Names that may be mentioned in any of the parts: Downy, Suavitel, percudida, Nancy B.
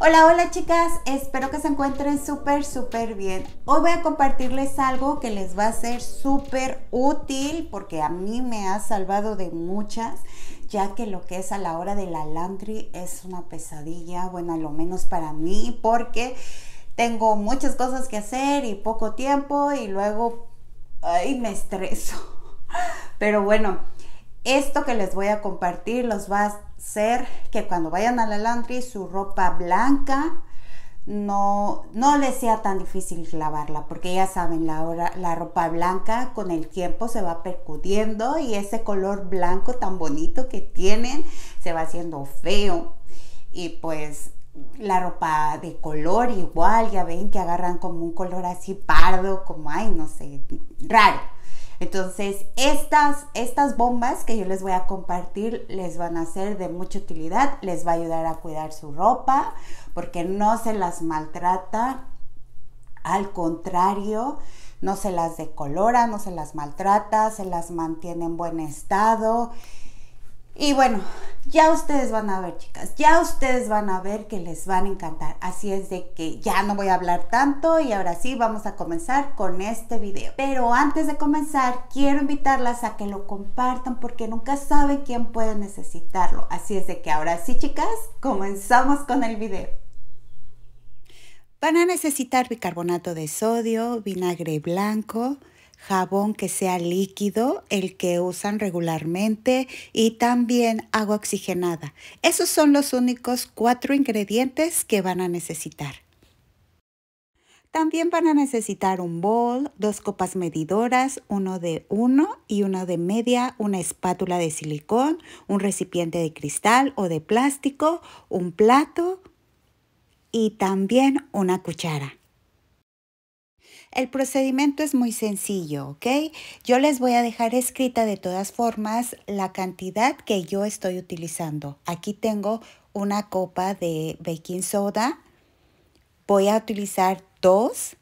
Hola, hola chicas, espero que se encuentren súper bien. Hoy voy a compartirles algo que les va a ser súper útil porque a mí me ha salvado de muchas, ya que lo que es a la hora de la laundry es una pesadilla, bueno, a lo menos para mí, porque tengo muchas cosas que hacer y poco tiempo y luego me estreso. Pero bueno, esto que les voy a compartir los va a hacer que cuando vayan a la laundry su ropa blanca no les sea tan difícil lavarla, porque ya saben, la ropa blanca con el tiempo se va percudiendo y ese color blanco tan bonito que tienen se va haciendo feo. Y pues la ropa de color igual, ya ven que agarran como un color así pardo, como ay, no sé, raro. Entonces estas bombas que yo les voy a compartir les van a ser de mucha utilidad, les va a ayudar a cuidar su ropa porque no se las maltrata, al contrario, no se las decolora, no se las maltrata, se las mantiene en buen estado. Y bueno, ya ustedes van a ver, chicas, ya ustedes van a ver que les van a encantar. Así es de que ya no voy a hablar tanto y ahora sí vamos a comenzar con este video. Pero antes de comenzar, quiero invitarlas a que lo compartan porque nunca saben quién puede necesitarlo. Así es de que ahora sí, chicas, comenzamos con el video. Van a necesitar bicarbonato de sodio, vinagre blanco, jabón que sea líquido, el que usan regularmente, y también agua oxigenada. Esos son los únicos 4 ingredientes que van a necesitar. También van a necesitar un bol, 2 copas medidoras, uno de 1 y una de media, una espátula de silicón, un recipiente de cristal o de plástico, un plato y también una cuchara. El procedimiento es muy sencillo, ¿ok? Yo les voy a dejar escrita de todas formas la cantidad que yo estoy utilizando. Aquí tengo una copa de baking soda. Voy a utilizar 2.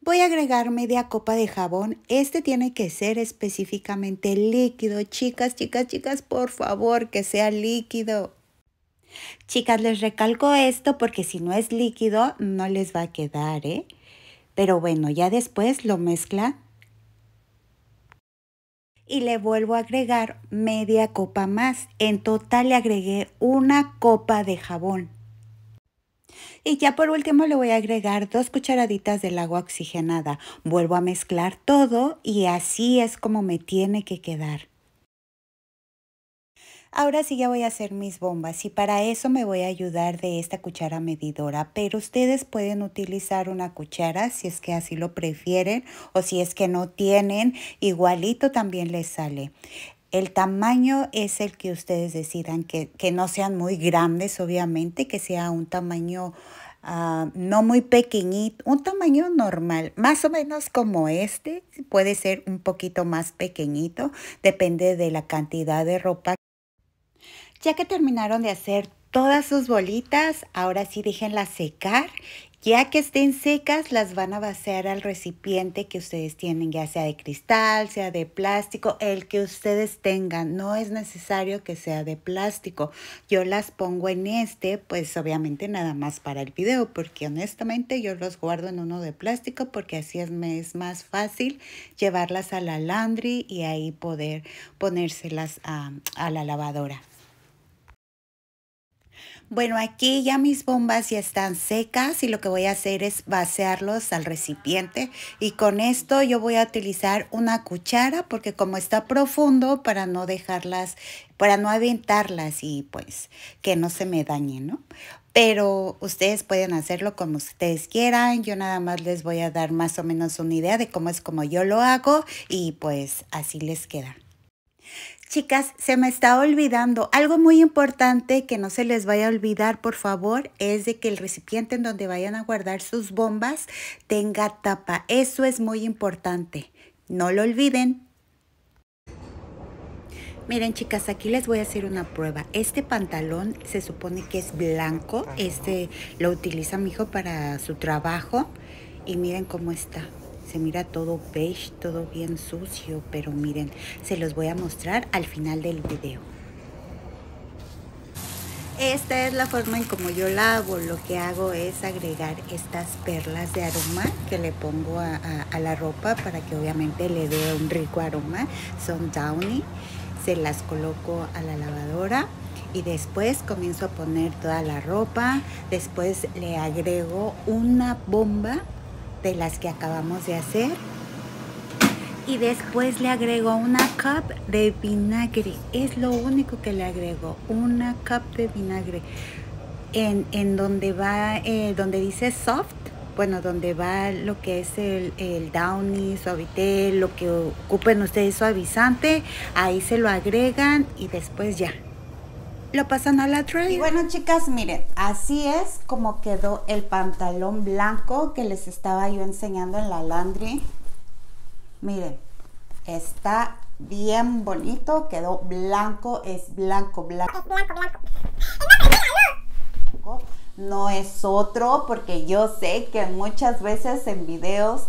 Voy a agregar media copa de jabón. Este tiene que ser específicamente líquido. Chicas, por favor, que sea líquido. Chicas, les recalco esto porque si no es líquido no les va a quedar, ¿eh? Pero bueno, ya después lo mezclan. Y le vuelvo a agregar media copa más. En total le agregué una copa de jabón. Y ya por último le voy a agregar 2 cucharaditas del agua oxigenada. Vuelvo a mezclar todo y así es como me tiene que quedar. Ahora sí ya voy a hacer mis bombas y para eso me voy a ayudar de esta cuchara medidora, pero ustedes pueden utilizar una cuchara si es que así lo prefieren, o si es que no tienen, igualito también les sale. El tamaño es el que ustedes decidan, que no sean muy grandes obviamente, que sea un tamaño no muy pequeñito, un tamaño normal, más o menos como este, puede ser un poquito más pequeñito, depende de la cantidad de ropa. Ya que terminaron de hacer todas sus bolitas, ahora sí déjenlas secar. Ya que estén secas, las van a vaciar al recipiente que ustedes tienen, ya sea de cristal, sea de plástico, el que ustedes tengan. No es necesario que sea de plástico. Yo las pongo en este, pues obviamente nada más para el video, porque honestamente yo los guardo en uno de plástico, porque así me es más fácil llevarlas a la laundry y ahí poder ponérselas a la lavadora. Bueno, aquí ya mis bombas ya están secas y lo que voy a hacer es vaciarlos al recipiente. Y con esto yo voy a utilizar una cuchara porque como está profundo, para no dejarlas, para no aventarlas y pues que no se me dañen, ¿no? Pero ustedes pueden hacerlo como ustedes quieran. Yo nada más les voy a dar más o menos una idea de cómo es como yo lo hago y pues así les queda. Chicas, se me está olvidando algo muy importante que no se les vaya a olvidar, por favor, es de que el recipiente en donde vayan a guardar sus bombas tenga tapa. Eso es muy importante. No lo olviden. Miren, chicas, aquí les voy a hacer una prueba. Este pantalón se supone que es blanco. Este lo utiliza mi hijo para su trabajo. Y miren cómo está. Se mira todo beige, todo bien sucio, pero miren, se los voy a mostrar al final del video. Esta es la forma en como yo la hago. Lo que hago es agregar estas perlas de aroma que le pongo a la ropa para que obviamente le dé un rico aroma. Son Downy. Se las coloco a la lavadora y después comienzo a poner toda la ropa. Después le agrego una bomba de las que acabamos de hacer. Y después le agrego una cup de vinagre. Es lo único que le agrego, una cup de vinagre. En donde va, donde dice soft, bueno, donde va lo que es el Downy, Suavitel, lo que ocupen ustedes suavizante, ahí se lo agregan y después ya lo pasan a la tray. Y bueno, chicas, miren, así es como quedó el pantalón blanco que les estaba yo enseñando en la laundry. Miren, está bien bonito, quedó blanco, es blanco, blanco. Es blanco, blanco. No es otro, porque yo sé que muchas veces en videos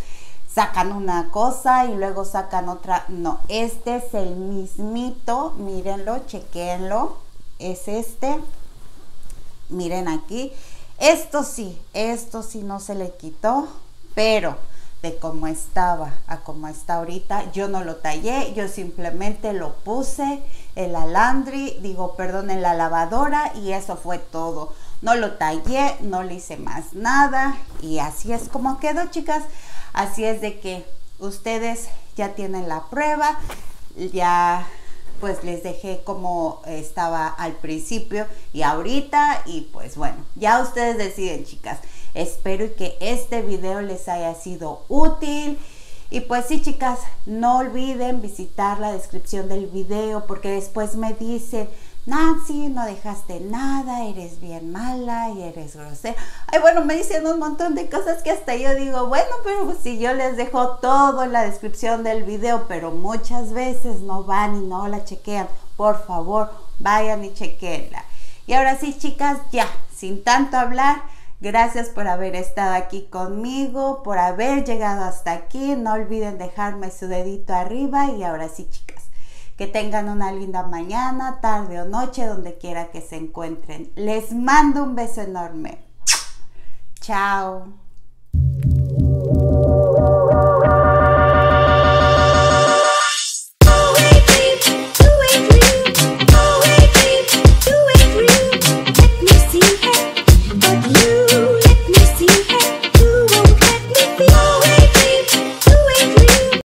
sacan una cosa y luego sacan otra. No, este es el mismito, mírenlo, chequéenlo. Es este, miren aquí. Esto sí no se le quitó, pero de cómo estaba a cómo está ahorita, yo no lo tallé, yo simplemente lo puse en la laundry, en la lavadora, y eso fue todo. No lo tallé, no le hice más nada, y así es como quedó, chicas. Así es de que ustedes ya tienen la prueba, ya pues les dejé como estaba al principio y ahorita, y pues bueno, ya ustedes deciden, chicas. Espero que este video les haya sido útil. Y pues sí, chicas, no olviden visitar la descripción del video, porque después me dicen: Nancy, no dejaste nada, eres bien mala y eres grosera. Ay, bueno, me dicen un montón de cosas que hasta yo digo, bueno, pero si yo les dejo todo en la descripción del video, pero muchas veces no van y no la chequean. Por favor, vayan y chequenla. Y ahora sí, chicas, ya, sin tanto hablar, gracias por haber estado aquí conmigo, por haber llegado hasta aquí. No olviden dejarme su dedito arriba. Y ahora sí, chicas, que tengan una linda mañana, tarde o noche, donde quiera que se encuentren. Les mando un beso enorme. Chao.